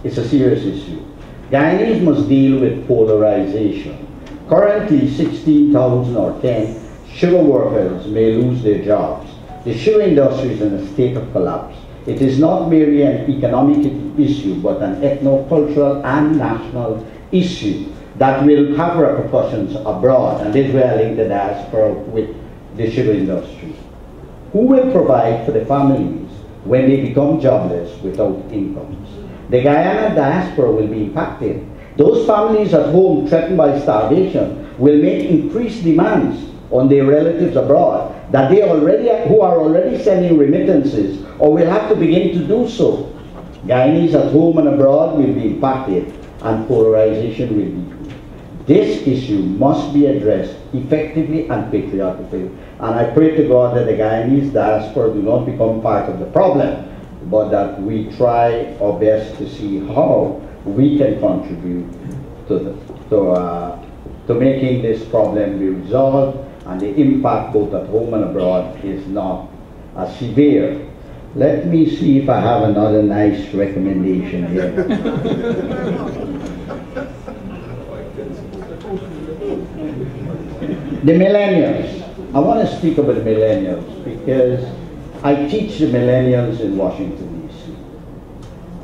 it's a serious issue. Guyanese must deal with polarization. Currently, 16,000 or 10 sugar workers may lose their jobs. The sugar industry is in a state of collapse. It is not merely an economic issue, but an ethno-cultural and national issue that will have repercussions abroad, and this will link the diaspora with the sugar industry. Who will provide for the families when they become jobless without incomes? The Guyana diaspora will be impacted. Those families at home threatened by starvation will make increased demands on their relatives abroad that they who are already sending remittances or will have to begin to do so. Guyanese at home and abroad will be impacted, and polarization will be. This issue must be addressed effectively and patriotically, and I pray to God that the Guyanese diaspora do not become part of the problem, but that we try our best to see how we can contribute to making this problem be resolved, and the impact both at home and abroad is not as severe. Let me see if I have another nice recommendation here. The millennials. I want to speak about the millennials because I teach the millennials in Washington, D.C.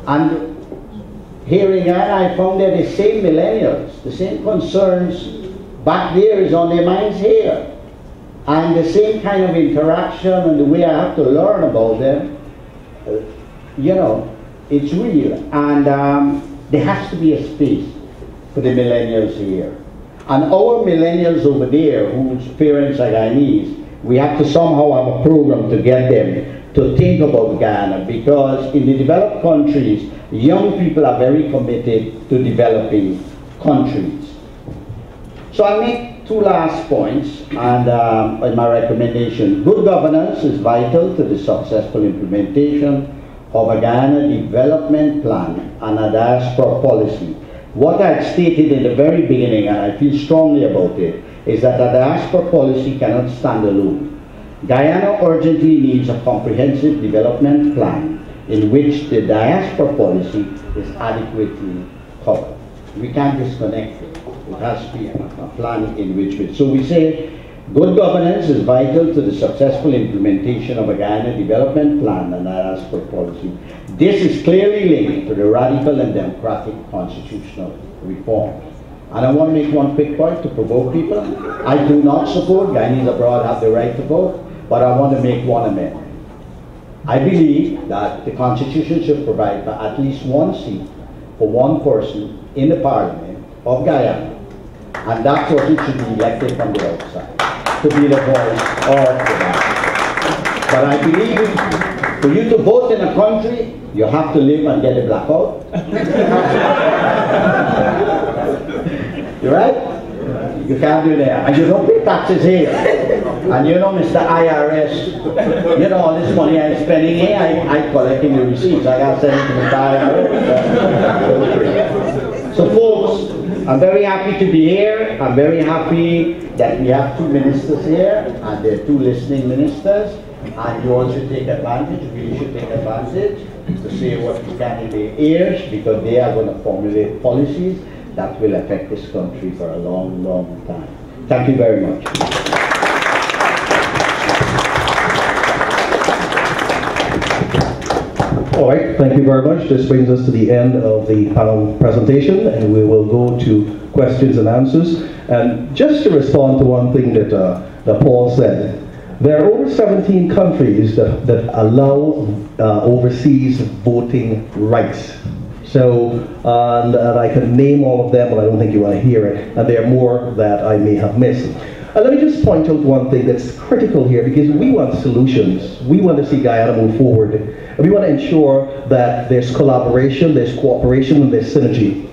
And here in Ghana, I found that the same millennials, the same concerns back there is on their minds here. And the same kind of interaction and the way I have to learn about them, you know, it's real. And there has to be a space for the millennials here. And our millennials over there, whose parents are Guyanese, we have to somehow have a program to get them to think about Guyana, because in the developed countries, young people are very committed to developing countries. So I'll make 2 last points and in my recommendation. Good governance is vital to the successful implementation of a Guyana development plan and a diaspora policy. What I had stated in the very beginning, and I feel strongly about it, is that the diaspora policy cannot stand alone. Guyana urgently needs a comprehensive development plan in which the diaspora policy is adequately covered. We can't disconnect it. It has to be a plan in which we... So we say Good governance is vital to the successful implementation of a Guyana development plan and IRS policy. This is clearly linked to the radical and democratic constitutional reform. And I want to make one quick point to provoke people. I do not support Guyanese abroad have the right to vote, but I want to make one amendment. I believe that the Constitution should provide for at least one seat for one person in the Parliament of Guyana, and that person should be elected from the outside to be the voice of the Guyana. But I believe for you to vote in a country, you have to live and get a blackout. You're right? You can't do that. And you don't pay taxes here. And you know, Mr. IRS, you know, all this money I'm spending here, I'm collecting the receipts. I got to send it to Mr. IRS. So folks, I'm very happy to be here. I'm very happy that we have two ministers here, and there are two listening ministers. And you all should take advantage, we should take advantage to say what you can in their ears, because they are going to formulate policies that will affect this country for a long, long time. Thank you very much. All right, thank you very much. This brings us to the end of the panel presentation, and we will go to questions and answers. And just to respond to one thing that Paul said, there are over 17 countries that allow overseas voting rights. So, and I can name all of them, but I don't think you want to hear it. And there are more that I may have missed. Let me just point out one thing that's critical here, because we want solutions. We want to see Guyana move forward. And we want to ensure that there's collaboration, there's cooperation, and there's synergy.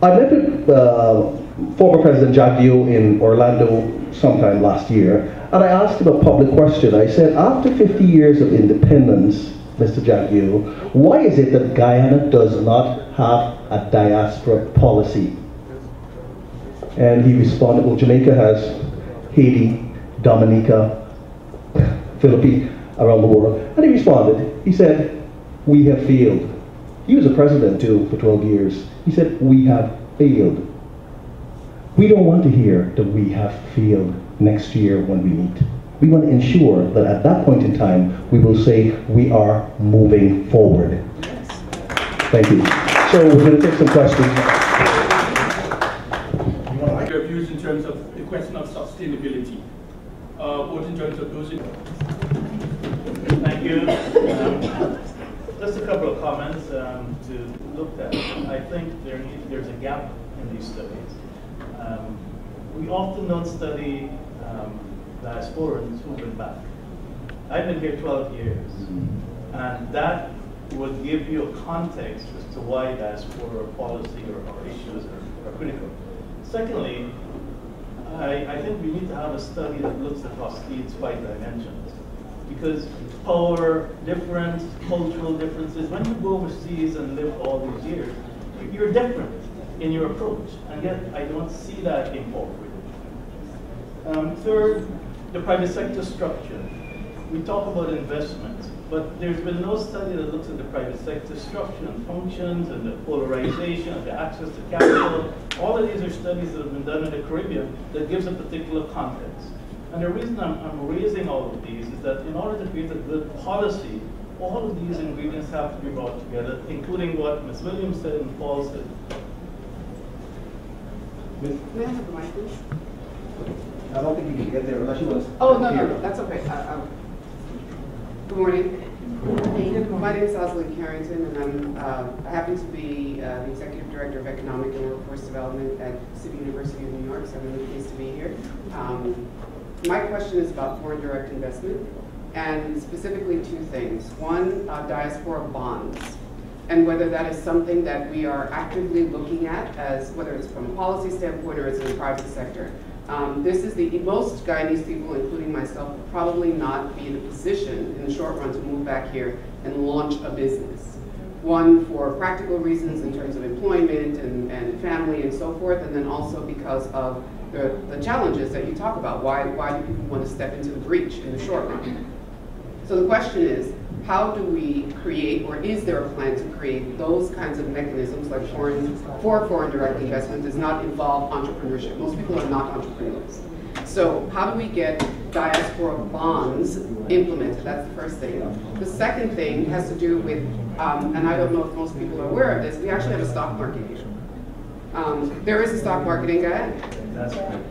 I met with former President Jagdeo in Orlando sometime last year, and I asked him a public question. I said, after 50 years of independence, Mr. Jagdeo, why is it that Guyana does not have a diaspora policy? And he responded, well, Jamaica has, Haiti, Dominica, Philippines, around the world. And he responded, he said, we have failed. He was a president too for 12 years. He said, we have failed. We don't want to hear that we have failed next year when we meet. We want to ensure that at that point in time, we will say we are moving forward. Yes. Thank you. So we're going to take some questions. Of the question of sustainability, both in terms of those. Thank you. Just a couple of comments to look at. I think there's a gap in these studies. We often don't study diasporans who went back. I've been here 12 years, and that would give you a context as to why diaspora policy or issues are critical. Secondly, I think we need to have a study that looks across these five dimensions, because power, difference, cultural differences, when you go overseas and live all these years, you're different in your approach, and yet I don't see that incorporated. Third, the private sector structure. We talk about investment, but there's been no study that looks at the private sector structure and functions and the polarization and the access to capital. All of these are studies that have been done in the Caribbean that gives a particular context. And the reason I'm raising all of these is that in order to create a good policy, all of these ingredients have to be brought together, including what Ms. Williams said and Paul said. May I have the mic, please? I don't think you can get there unless you want to. Oh, no, no, that's okay. Good morning. Good morning. My name is Osling Carrington, and I'm happy to be the Executive Director of Economic and Workforce Development at City University of New York, so I'm really pleased to be here. My question is about foreign direct investment, and specifically two things. One, diaspora bonds, and whether that is something that we are actively looking at, as whether it's from a policy standpoint or it's in the private sector. This is the most Guyanese people, including myself, will probably not be in a position in the short run to move back here and launch a business. One, for practical reasons in terms of employment and family and so forth, and then also because of the challenges that you talk about. Why do people want to step into the breach in the short run? So the question is, how do we create, or is there a plan to create those kinds of mechanisms like foreign direct investment does not involve entrepreneurship? Most people are not entrepreneurs. So how do we get diaspora bonds implemented? That's the first thing. The second thing has to do with, and I don't know if most people are aware of this, we actually have a stock market. There is a stock market in Guyana. That's right.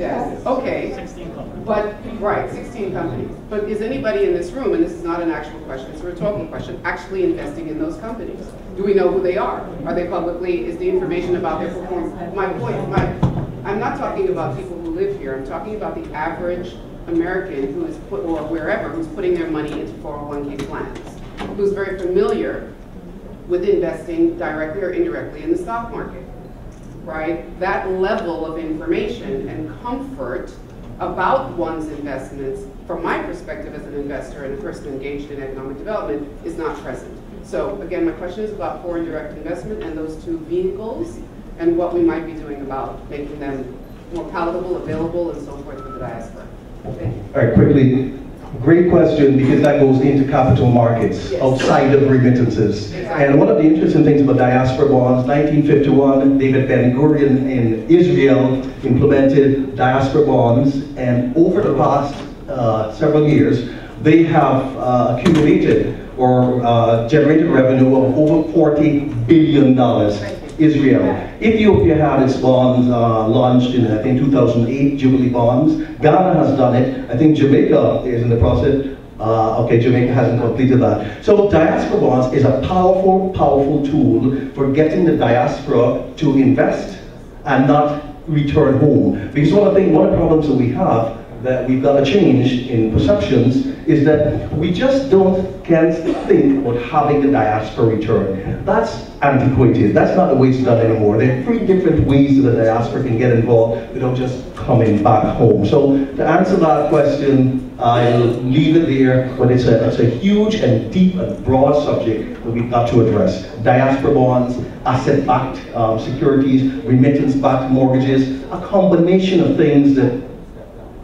Yes. Okay. 16 companies. But, right, 16 companies. But is anybody in this room, and this is not an actual question, it's a rhetorical question, actually investing in those companies? Do we know who they are? Are they publicly, is the information about their performance? My point, I'm not talking about people who live here, I'm talking about the average American who is, or wherever, who's putting their money into 401k plans, who's very familiar with investing directly or indirectly in the stock market. Right? That level of information and comfort about one's investments, from my perspective as an investor and a person engaged in economic development, is not present. So again, my question is about foreign direct investment and those two vehicles and what we might be doing about making them more palatable, available, and so forth for the diaspora. Thank you. All right, quickly. Great question, because that goes into capital markets, yes, outside of remittances. Exactly. And one of the interesting things about diaspora bonds, 1951, David Ben-Gurion in Israel implemented diaspora bonds, and over the past several years, they have accumulated or generated revenue of over $40 billion. Israel. Ethiopia had its bonds launched in, I think, 2008, Jubilee bonds. Ghana has done it. I think Jamaica is in the process. Okay, Jamaica hasn't completed that. So diaspora bonds is a powerful, powerful tool for getting the diaspora to invest and not return home. Because one of the problems that we have, that we've got to change in perceptions, is that we just can't think about having the diaspora return. That's antiquated. That's not the way it's done anymore. There are three different ways that the diaspora can get involved without just coming back home. So to answer that question, I'll leave it there, but it's a huge and deep and broad subject that we've got to address. Diaspora bonds, asset-backed securities, remittance-backed mortgages, a combination of things that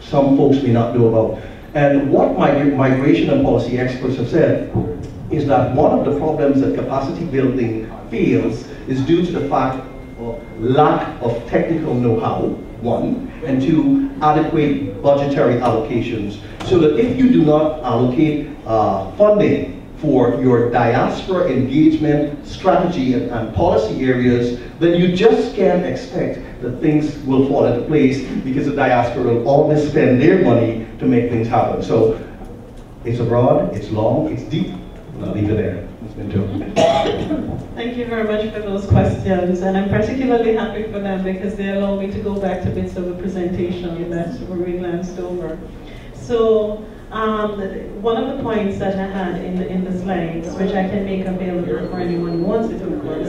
some folks may not know about. And what migration and policy experts have said is that one of the problems that capacity building fails is due to the fact of lack of technical know-how, one, and two, adequate budgetary allocations. So that if you do not allocate funding for your diaspora engagement strategy and policy areas, then you just can't expect that things will fall into place, because the diaspora will always spend their money to make things happen. So it's broad, it's long, it's deep. I'll leave it there. Thank you very much for those questions, and I'm particularly happy for them because they allow me to go back to bits of a presentation that Maureen glanced over. So. One of the points that I had in the slides, which I can make available for anyone who wants it, of course,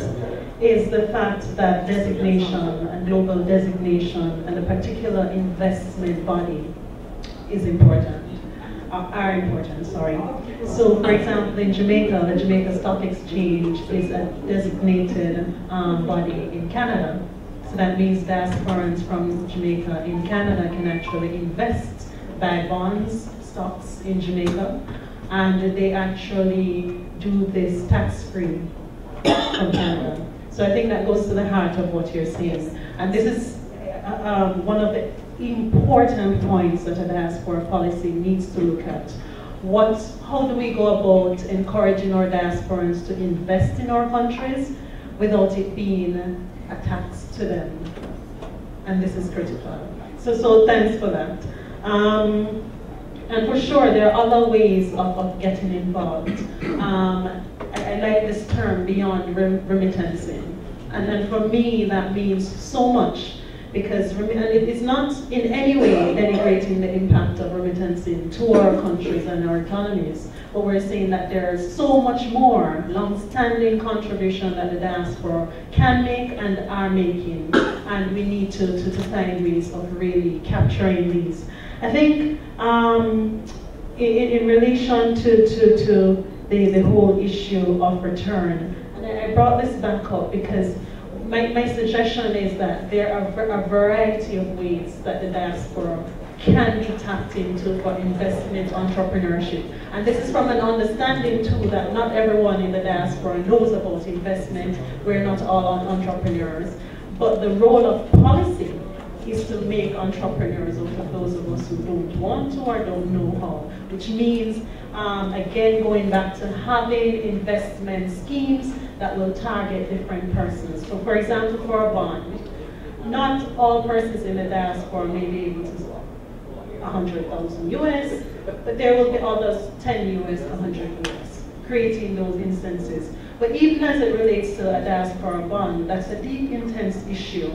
is the fact that designation and global designation and a particular investment body is important, are important, sorry. So, for example, in Jamaica, the Jamaica Stock Exchange is a designated body in Canada. So that means diasporans from Jamaica in Canada can actually invest by bonds, stocks in Jamaica, and they actually do this tax-free from Canada. So I think that goes to the heart of what you're saying. And this is one of the important points that a diaspora policy needs to look at. How do we go about encouraging our diasporans to invest in our countries without it being a tax to them? And this is critical. So thanks for that. And for sure, there are other ways of getting involved. I like this term, beyond remittances. And for me, that means so much, because it's not in any way denigrating the impact of remittances to our countries and our economies, but we're saying that there's so much more long-standing contribution that the diaspora can make and are making, and we need to find ways of really capturing these. I think in relation to the whole issue of return, and I brought this back up because my suggestion is that there are a variety of ways that the diaspora can be tapped into for investment entrepreneurship. And this is from an understanding too that not everyone in the diaspora knows about investment. We're not all entrepreneurs. But the role of policy is to make entrepreneurs out of those of us who don't want to or don't know how, which means, again, going back to having investment schemes that will target different persons. So for example, for a bond, not all persons in the diaspora may be able to 100,000 US, but there will be others 10 US, 100 US, creating those instances. But even as it relates to a diaspora bond, that's a deep, intense issue.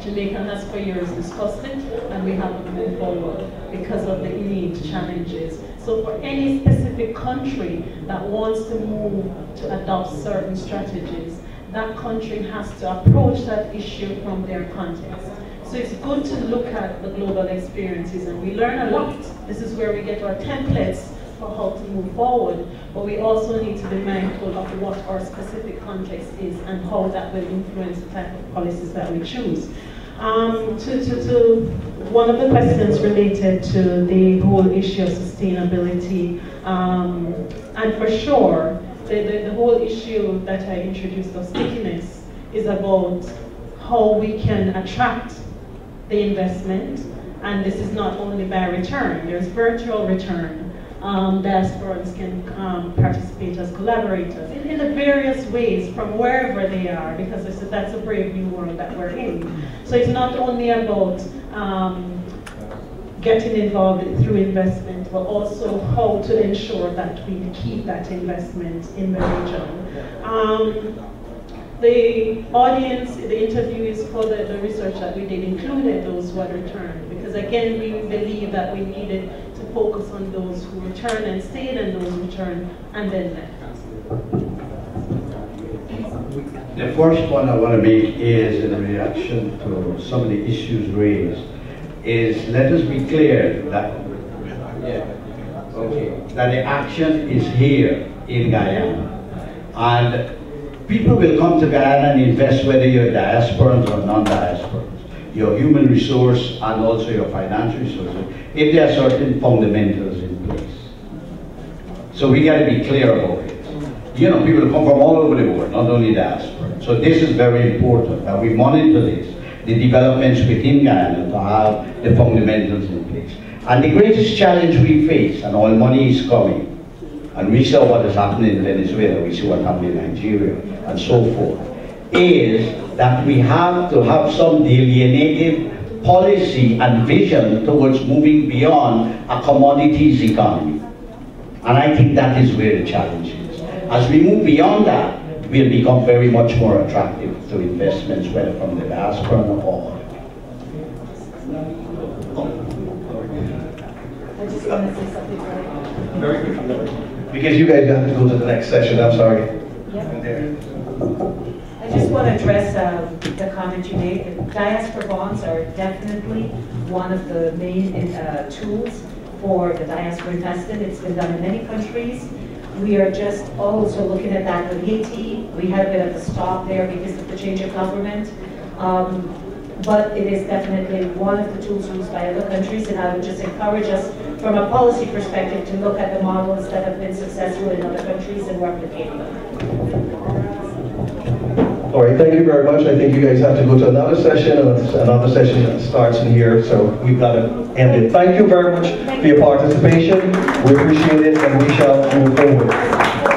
Jamaica has for years discussed it, and we haven't moved forward because of the innate challenges. So for any specific country that wants to move to adopt certain strategies, that country has to approach that issue from their context. So it's good to look at the global experiences, and we learn a lot. This is where we get our templates for how to move forward, but we also need to be mindful of what our specific context is and how that will influence the type of policies that we choose. To one of the questions related to the whole issue of sustainability, and for sure, the whole issue that I introduced of stickiness is about how we can attract the investment, and this is not only by return, there's virtual return. Diasporans can participate as collaborators in the various ways from wherever they are, because that's a brave new world that we're in. So it's not only about getting involved through investment, but also how to ensure that we keep that investment in the region. The audience, the interviewees for the research that we did included those who had returned, because again, we believe that we needed to focus on those who returned and stayed and those who returned and then left. The first point I want to make is in reaction to some of the issues raised, is let us be clear that, that the action is here in Guyana. And people will come to Guyana and invest whether you're diasporans or non-diasporans, your human resource and also your financial resources, if there are certain fundamentals in place. So we got to be clear about it. You know, people come from all over the world, not only diasporans. So this is very important that we monitor this, the developments within Guyana to have the fundamentals in place. And the greatest challenge we face, and all money is coming, and we saw what is happening in Venezuela, we see what happened in Nigeria, and so forth, is that we have to have some delineated policy and vision towards moving beyond a commodities economy. And I think that is where the challenge is. As we move beyond that, will become very much more attractive to investments, whether from the diaspora or... I just want to say something very quickly. Because you guys have to go to the next session, I'm sorry. Yeah. I'm there. I just want to address the comment you made. The diaspora bonds are definitely one of the main tools for the diaspora investment. It's been done in many countries. We are just also looking at that with Haiti. We had a bit of a stop there because of the change of government. But it is definitely one of the tools used by other countries, and I would just encourage us from a policy perspective to look at the models that have been successful in other countries and replicate them. All right, thank you very much. I think you guys have to go to another session, and another session that starts in here, so we've got to end it. Thank you very much for your participation. We appreciate it, and we shall move forward.